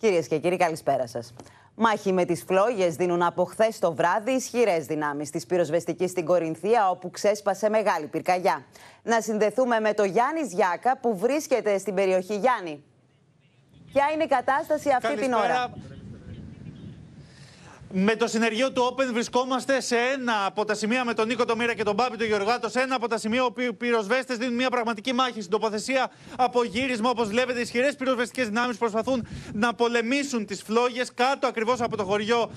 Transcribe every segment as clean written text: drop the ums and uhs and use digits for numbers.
Κυρίες και κύριοι, καλησπέρα σας. Μάχη με τις φλόγες δίνουν από χθες το βράδυ ισχυρές δυνάμεις της πυροσβεστικής στην Κορινθία, όπου ξέσπασε μεγάλη πυρκαγιά. Να συνδεθούμε με τον Γιάννη Ζιάκα που βρίσκεται στην περιοχή. Γιάννη, ποια είναι η κατάσταση αυτή την ώρα? Με το συνεργείο του Open βρισκόμαστε σε ένα από τα σημεία, με τον Νίκο, τον Μοίρα και τον Μπάμπη, τον Γεωργάτο, σε ένα από τα σημεία όπου οι πυροσβέστες δίνουν μια πραγματική μάχη στην τοποθεσία απογύρισμα. Όπως βλέπετε, ισχυρές πυροσβεστικές δυνάμεις προσπαθούν να πολεμήσουν τις φλόγες κάτω ακριβώς από το χωριό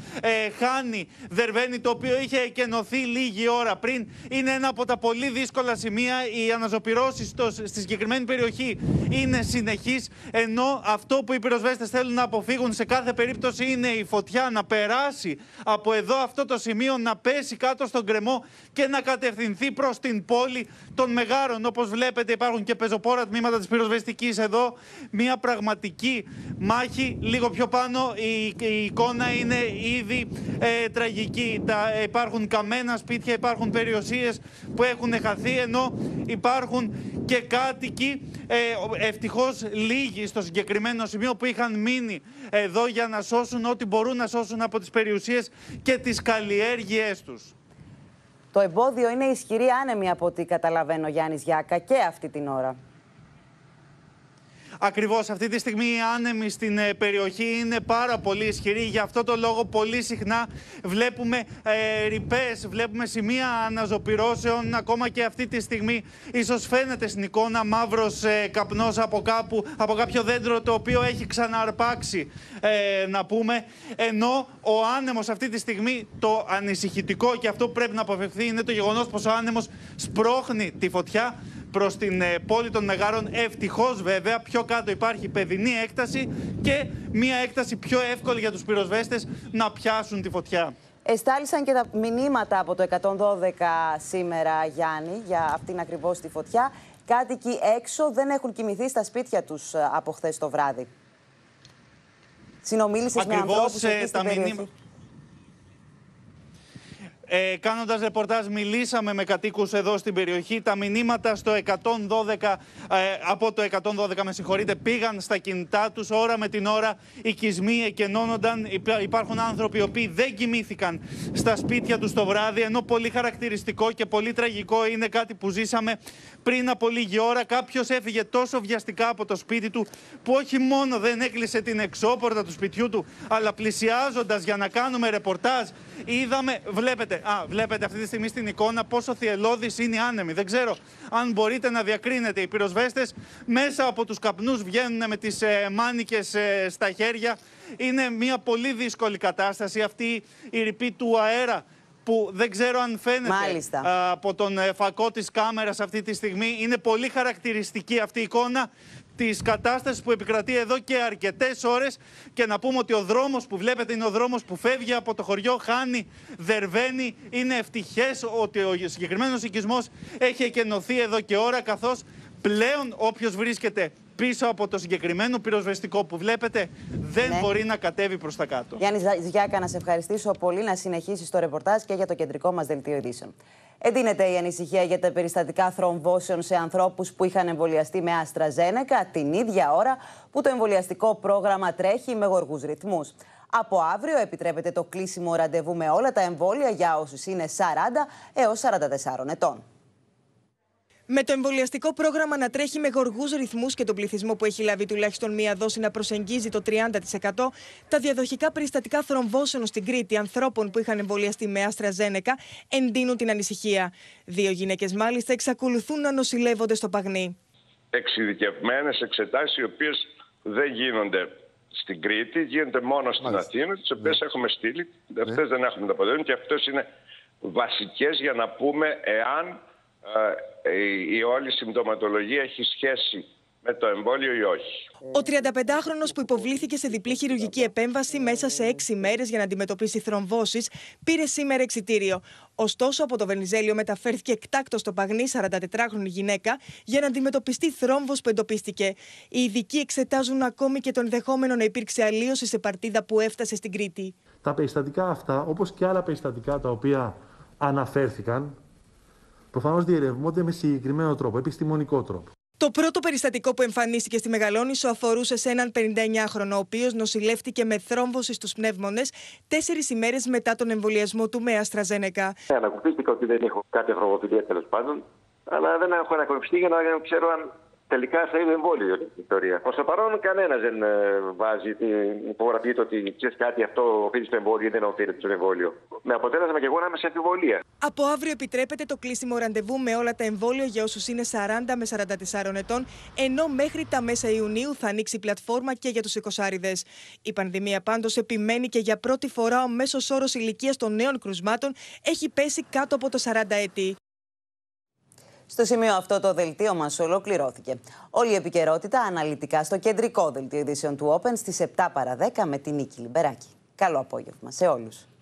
Χάνι Δερβένι, το οποίο είχε εκενωθεί λίγη ώρα πριν. Είναι ένα από τα πολύ δύσκολα σημεία. Οι αναζωπυρώσεις στη συγκεκριμένη περιοχή είναι συνεχείς, ενώ αυτό που οι πυροσβέστες θέλουν να αποφύγουν σε κάθε περίπτωση είναι η φωτιά να περάσει από εδώ αυτό το σημείο, να πέσει κάτω στον κρεμό και να κατευθυνθεί προς την πόλη των Μεγάρων. Όπως βλέπετε, υπάρχουν και πεζοπόρα τμήματα της πυροσβεστικής εδώ. Μια πραγματική μάχη. Λίγο πιο πάνω η εικόνα είναι ήδη τραγική. Υπάρχουν καμένα σπίτια, υπάρχουν περιουσίες που έχουν χαθεί, ενώ υπάρχουν και κάτοικοι, ευτυχώς λίγοι στο συγκεκριμένο σημείο, που είχαν μείνει εδώ για να σώσουν ό,τι μπορούν να σώσουν από τις περιουσίες και τις καλλιέργειές τους. Το εμπόδιο είναι ισχυρή άνεμη, από ό,τι καταλαβαίνω, Γιάννη Ζιάκα, και αυτή την ώρα. Ακριβώς, αυτή τη στιγμή οι άνεμοι στην περιοχή είναι πάρα πολύ ισχυροί. Γι' αυτό το λόγο πολύ συχνά βλέπουμε ρηπές, βλέπουμε σημεία αναζωπυρώσεων. Ακόμα και αυτή τη στιγμή ίσως φαίνεται στην εικόνα μαύρος καπνός από κάποιο δέντρο το οποίο έχει ξαναρπάξει, να πούμε. Ενώ ο άνεμος αυτή τη στιγμή, το ανησυχητικό και αυτό που πρέπει να αποφευθεί, είναι το γεγονός πως ο άνεμος σπρώχνει τη φωτιά προς την πόλη των Μεγάρων. Ευτυχώς βέβαια, πιο κάτω υπάρχει παιδινή έκταση και μια έκταση πιο εύκολη για τους πυροσβέστες να πιάσουν τη φωτιά. Εστάλησαν και τα μηνύματα από το 112 σήμερα, Γιάννη, για αυτήν ακριβώς τη φωτιά. Κάτοικοι έξω δεν έχουν κοιμηθεί στα σπίτια τους από χθες το βράδυ. Συνομίλησες με ανθρώπους εκεί στην περιοχή? Κάνοντας ρεπορτάζ, μιλήσαμε με κατοίκους εδώ στην περιοχή. Τα μηνύματα στο 112, από το 112 πήγαν στα κινητά τους. Ώρα με την ώρα οι κισμοί εκενώνονταν. Υπάρχουν άνθρωποι οι οποίοι δεν κοιμήθηκαν στα σπίτια τους το βράδυ. Ενώ πολύ χαρακτηριστικό και πολύ τραγικό είναι κάτι που ζήσαμε πριν από λίγη ώρα. Κάποιος έφυγε τόσο βιαστικά από το σπίτι του που όχι μόνο δεν έκλεισε την εξώπορτα του σπιτιού του, αλλά πλησιάζοντας για να κάνουμε ρεπορτάζ, βλέπετε αυτή τη στιγμή στην εικόνα πόσο θυελλώδης είναι η άνεμη. Δεν ξέρω αν μπορείτε να διακρίνετε. Οι πυροσβέστες μέσα από τους καπνούς βγαίνουν με τις μάνικες στα χέρια. Είναι μια πολύ δύσκολη κατάσταση αυτή η ρηπή του αέρα, που δεν ξέρω αν φαίνεται από τον φακό της κάμερας αυτή τη στιγμή. Είναι πολύ χαρακτηριστική αυτή η εικόνα της κατάστασης που επικρατεί εδώ και αρκετές ώρες. Και να πούμε ότι ο δρόμος που βλέπετε είναι ο δρόμος που φεύγει από το χωριό Χάνι Δερβένι. Είναι ευτυχές ότι ο συγκεκριμένος οικισμός έχει εκενωθεί εδώ και ώρα, καθώς πλέον όποιος βρίσκεται πίσω από το συγκεκριμένο πυροσβεστικό που βλέπετε δεν μπορεί να κατέβει προς τα κάτω. Γιάννη Ζιάκα, να σε ευχαριστήσω πολύ. Να συνεχίσεις το ρεπορτάζ και για το κεντρικό μας δελτίο ειδήσεων. Εντείνεται η ανησυχία για τα περιστατικά θρομβώσεων σε ανθρώπους που είχαν εμβολιαστεί με Αστραζένεκα την ίδια ώρα που το εμβολιαστικό πρόγραμμα τρέχει με γοργούς ρυθμούς. Από αύριο επιτρέπεται το κλείσιμο ραντεβού με όλα τα εμβόλια για όσους είναι 40 έως 44 ετών. Με το εμβολιαστικό πρόγραμμα να τρέχει με γοργούς ρυθμούς και τον πληθυσμό που έχει λάβει τουλάχιστον μία δόση να προσεγγίζει το 30%, τα διαδοχικά περιστατικά θρομβώσεων στην Κρήτη ανθρώπων που είχαν εμβολιαστεί με Αστραζένεκα εντείνουν την ανησυχία. Δύο γυναίκες μάλιστα εξακολουθούν να νοσηλεύονται στο Παγνή. Εξειδικευμένες εξετάσεις, οι οποίες δεν γίνονται στην Κρήτη, γίνονται μόνο στην Αθήνα, τις οποίες έχουμε στείλει. Αυτές δεν έχουμε τα αποδείγματα και αυτές είναι βασικές για να πούμε εάν η όλη συμπτωματολογία έχει σχέση με το εμβόλιο ή όχι. Ο 35χρονος που υποβλήθηκε σε διπλή χειρουργική επέμβαση μέσα σε 6 μέρες για να αντιμετωπίσει θρομβώσεις πήρε σήμερα εξιτήριο. Ωστόσο, από το Βενιζέλιο μεταφέρθηκε εκτάκτως στο Παγνί 44χρονη γυναίκα για να αντιμετωπιστεί θρόμβος που εντοπίστηκε. Οι ειδικοί εξετάζουν ακόμη και το ενδεχόμενο να υπήρξε αλλίωση σε παρτίδα που έφτασε στην Κρήτη. Τα περιστατικά αυτά, όπως και άλλα περιστατικά τα οποία αναφέρθηκαν, προφανώς διερευνούνται με συγκεκριμένο τρόπο, επιστημονικό τρόπο. Το πρώτο περιστατικό που εμφανίστηκε στη Μεγαλόνησο αφορούσε σε έναν 59χρονο, ο οποίος νοσηλεύτηκε με θρόμβωση στους πνεύμονες 4 ημέρες μετά τον εμβολιασμό του με Αστραζένεκα. Ανακουφίστηκα ότι δεν έχω κάποια θρομβοφιλία τέλος πάντων, αλλά δεν έχω ανακουφιστεί για να ξέρω αν τελικά θα είναι εμβόλιο η ιστορία. Προς το παρόν, κανένας δεν βάζει την υπογραφή του ότι ξέρει κάτι, αυτό οφείλει στο εμβόλιο ή δεν οφείλεται στο εμβόλιο. Με αποτέλεσμα και εγώ να είμαι σε αμφιβολία. Από αύριο επιτρέπεται το κλείσιμο ραντεβού με όλα τα εμβόλια για όσους είναι 40 με 44 ετών, ενώ μέχρι τα μέσα Ιουνίου θα ανοίξει πλατφόρμα και για τους 20άριδες. Η πανδημία πάντως επιμένει και για πρώτη φορά ο μέσος όρος ηλικίας των νέων κρουσμάτων έχει πέσει κάτω από το 40 έτη. Στο σημείο αυτό το δελτίο μας ολοκληρώθηκε. Όλη η επικαιρότητα αναλυτικά στο κεντρικό δελτίο ειδήσεων του Open στις 7 παρα 10 με την Νίκη Λιμπεράκη. Καλό απόγευμα σε όλους.